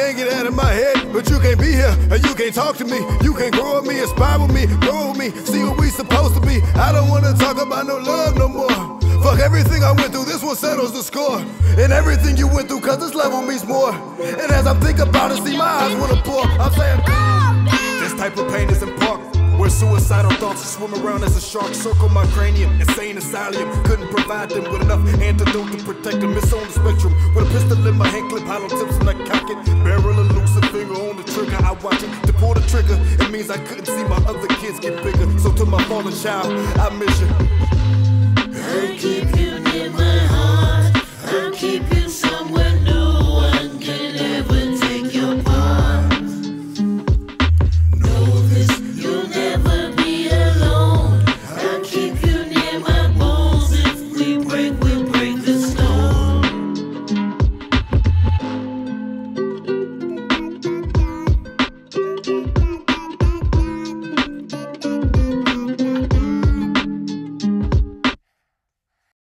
can't get out of my head, but you can't be here, and you can't talk to me. You can't grow with me, inspire with me, grow with me, see what we supposed to be. I don't wanna talk about no love no more. Fuck everything I went through, this one settles the score. And everything you went through, cause this level means more. And as I think about it, see my eyes wanna pour. I'm saying, this type of pain is important. Where suicidal thoughts swim around as a shark, circle my cranium, insane asylum. Couldn't provide them with enough antidote to protect them. It's on the spectrum, with a pistol in my hand clip, hollow tips and I cock it. Barrel and loose a finger on the trigger, I watch it. To pull the trigger, it means I couldn't see my other kids get bigger. So to my fallen child, I miss you. I'll keep you near my heart, I'll keep you somewhere.